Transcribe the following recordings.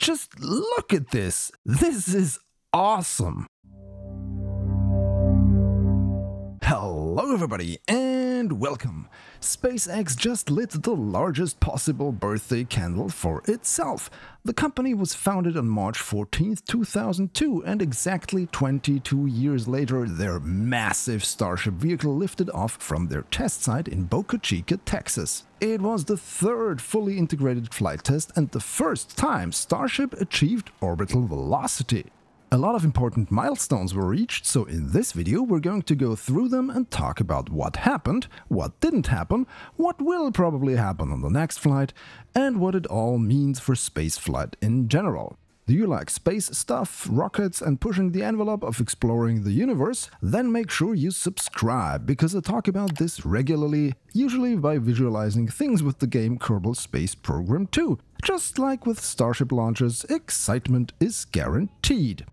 Just look at this. This is awesome. Hello everybody and welcome! SpaceX just lit the largest possible birthday candle for itself. The company was founded on March 14, 2002, and exactly 22 years later their massive Starship vehicle lifted off from their test site in Boca Chica, Texas. It was the third fully integrated flight test and the first time Starship achieved orbital velocity. A lot of important milestones were reached, so in this video we're going to go through them and talk about what happened, what didn't happen, what will probably happen on the next flight, and what it all means for spaceflight in general. Do you like space stuff, rockets, and pushing the envelope of exploring the universe? Then make sure you subscribe, because I talk about this regularly, usually by visualizing things with the game Kerbal Space Program 2. Just like with Starship launches, excitement is guaranteed.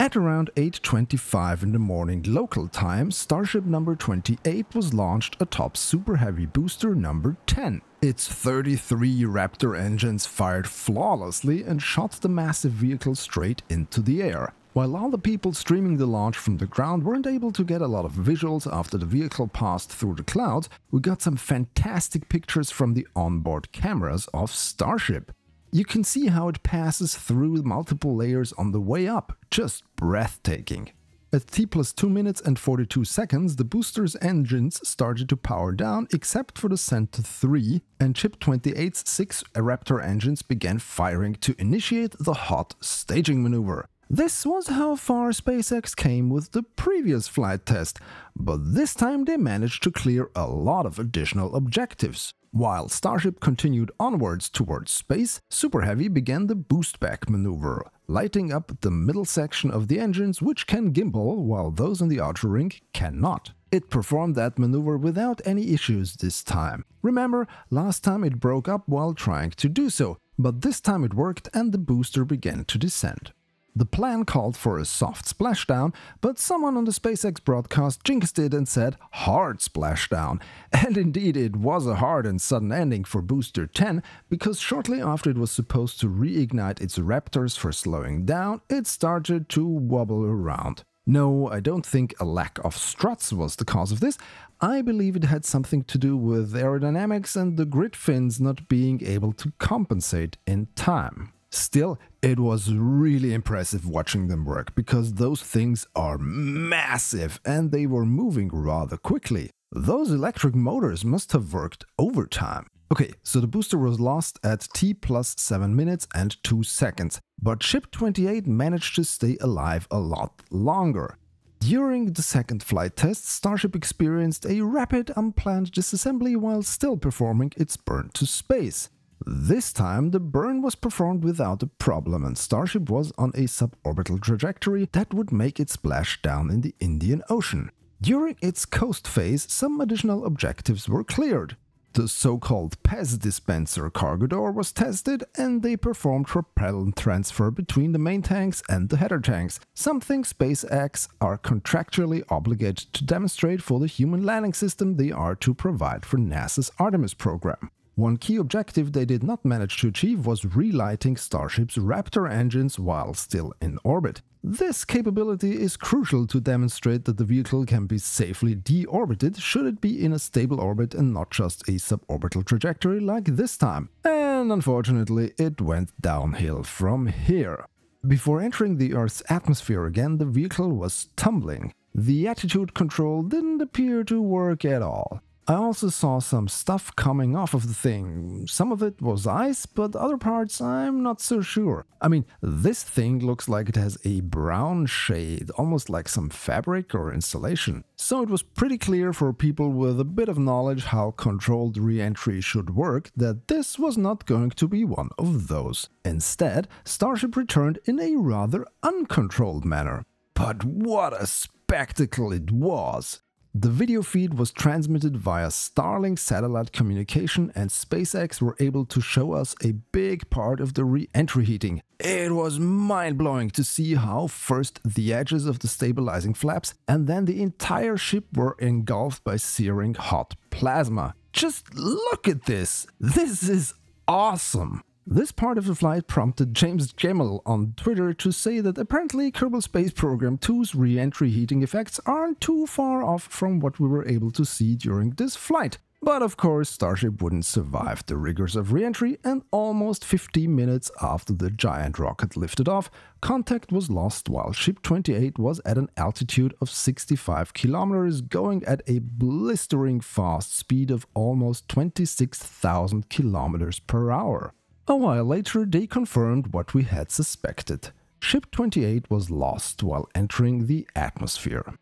At around 8:25 in the morning local time, Starship number 28 was launched atop Super Heavy booster number 10. Its 33 Raptor engines fired flawlessly and shot the massive vehicle straight into the air. While all the people streaming the launch from the ground weren't able to get a lot of visuals after the vehicle passed through the clouds, we got some fantastic pictures from the onboard cameras of Starship. You can see how it passes through multiple layers on the way up, just breathtaking. At T plus 2 minutes and 42 seconds, the booster's engines started to power down, except for the Centaur 3, and Chip 28's 6 Raptor engines began firing to initiate the hot staging maneuver. This was how far SpaceX came with the previous flight test, but this time they managed to clear a lot of additional objectives. While Starship continued onwards towards space, Super Heavy began the boost-back maneuver, lighting up the middle section of the engines, which can gimbal, while those on the outer ring cannot. It performed that maneuver without any issues this time. Remember, last time it broke up while trying to do so, but this time it worked and the booster began to descend. The plan called for a soft splashdown, but someone on the SpaceX broadcast jinxed it and said hard splashdown. And indeed, it was a hard and sudden ending for Booster 10, because shortly after it was supposed to reignite its Raptors for slowing down, it started to wobble around. No, I don't think a lack of struts was the cause of this. I believe it had something to do with aerodynamics and the grid fins not being able to compensate in time. Still, it was really impressive watching them work, because those things are massive and they were moving rather quickly. Those electric motors must have worked overtime. Okay, so the booster was lost at T plus 7 minutes and 2 seconds, but Chip 28 managed to stay alive a lot longer. During the second flight test, Starship experienced a rapid unplanned disassembly while still performing its burn to space. This time, the burn was performed without a problem and Starship was on a suborbital trajectory that would make it splash down in the Indian Ocean. During its coast phase, some additional objectives were cleared. The so-called PES dispenser cargo door was tested and they performed propellant transfer between the main tanks and the header tanks, something SpaceX are contractually obligated to demonstrate for the human landing system they are to provide for NASA's Artemis program. One key objective they did not manage to achieve was relighting Starship's Raptor engines while still in orbit. This capability is crucial to demonstrate that the vehicle can be safely deorbited should it be in a stable orbit and not just a suborbital trajectory like this time. And unfortunately, it went downhill from here. Before entering the Earth's atmosphere again, the vehicle was tumbling. The attitude control didn't appear to work at all. I also saw some stuff coming off of the thing. Some of it was ice, but other parts I'm not so sure. I mean, this thing looks like it has a brown shade, almost like some fabric or insulation. So it was pretty clear for people with a bit of knowledge how controlled re-entry should work that this was not going to be one of those. Instead, Starship returned in a rather uncontrolled manner. But what a spectacle it was! The video feed was transmitted via Starlink satellite communication and SpaceX were able to show us a big part of the re-entry heating. It was mind-blowing to see how first the edges of the stabilizing flaps and then the entire ship were engulfed by searing hot plasma. Just look at this! This is awesome! This part of the flight prompted James Gemmel on Twitter to say that apparently Kerbal Space Program 2's re-entry heating effects aren't too far off from what we were able to see during this flight. But of course, Starship wouldn't survive the rigors of re-entry, and almost 50 minutes after the giant rocket lifted off, contact was lost while Ship 28 was at an altitude of 65 kilometers, going at a blistering fast speed of almost 26,000 kilometers per hour. A while later, they confirmed what we had suspected. Ship 28 was lost while entering the atmosphere.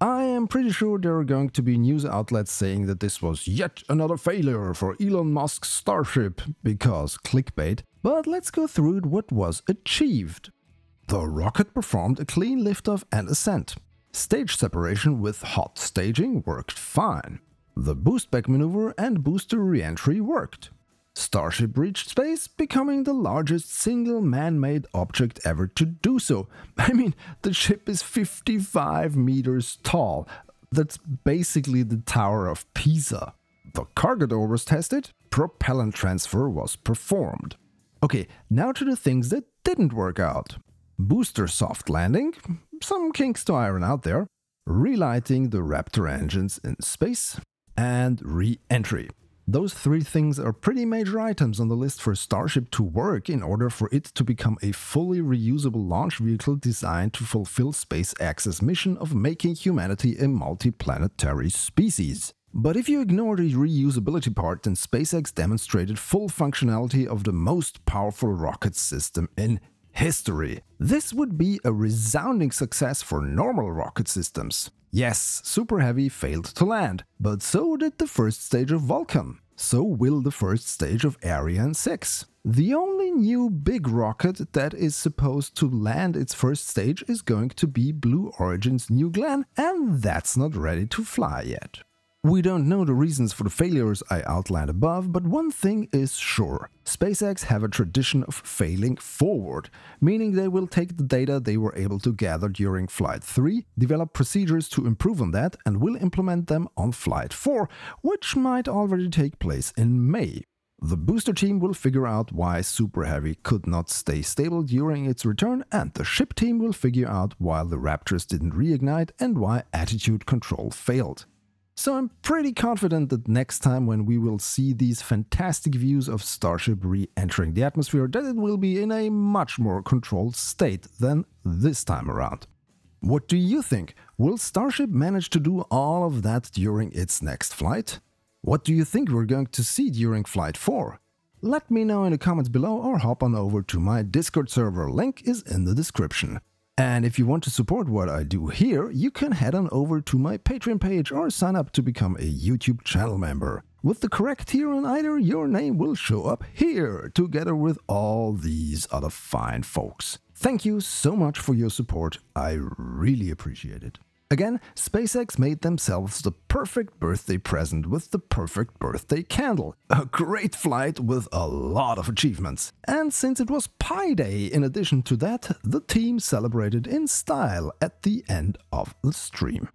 I am pretty sure there are going to be news outlets saying that this was yet another failure for Elon Musk's Starship, because clickbait, but let's go through what was achieved. The rocket performed a clean liftoff and ascent. Stage separation with hot staging worked fine. The boost-back maneuver and booster re-entry worked. Starship reached space, becoming the largest single man-made object ever to do so. I mean, the ship is 55 meters tall. That's basically the Tower of Pisa. The cargo door was tested, propellant transfer was performed. Okay, now to the things that didn't work out. Booster soft landing, some kinks to iron out there, relighting the Raptor engines in space, and re-entry. Those three things are pretty major items on the list for Starship to work in order for it to become a fully reusable launch vehicle designed to fulfill SpaceX's mission of making humanity a multi-planetary species. But if you ignore the reusability part, then SpaceX demonstrated full functionality of the most powerful rocket system in history. This would be a resounding success for normal rocket systems. Yes, Super Heavy failed to land, but so did the first stage of Vulcan. So will the first stage of Ariane 6. The only new big rocket that is supposed to land its first stage is going to be Blue Origin's New Glenn, and that's not ready to fly yet. We don't know the reasons for the failures I outlined above, but one thing is sure. SpaceX have a tradition of failing forward, meaning they will take the data they were able to gather during Flight 3, develop procedures to improve on that, and will implement them on Flight 4, which might already take place in May. The booster team will figure out why Super Heavy could not stay stable during its return, and the ship team will figure out why the Raptors didn't reignite and why attitude control failed. So I'm pretty confident that next time when we will see these fantastic views of Starship re-entering the atmosphere, that it will be in a much more controlled state than this time around. What do you think? Will Starship manage to do all of that during its next flight? What do you think we're going to see during Flight 4? Let me know in the comments below or hop on over to my Discord server, link is in the description. And if you want to support what I do here, you can head on over to my Patreon page or sign up to become a YouTube channel member. With the correct tier on either, your name will show up here, together with all these other fine folks. Thank you so much for your support, I really appreciate it. Again, SpaceX made themselves the perfect birthday present with the perfect birthday candle. A great flight with a lot of achievements. And since it was Pi Day in addition to that, the team celebrated in style at the end of the stream.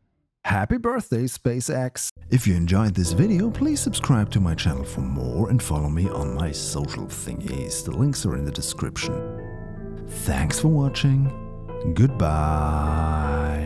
Happy birthday, SpaceX! If you enjoyed this video, please subscribe to my channel for more and follow me on my social thingies. The links are in the description. Thanks for watching. Goodbye.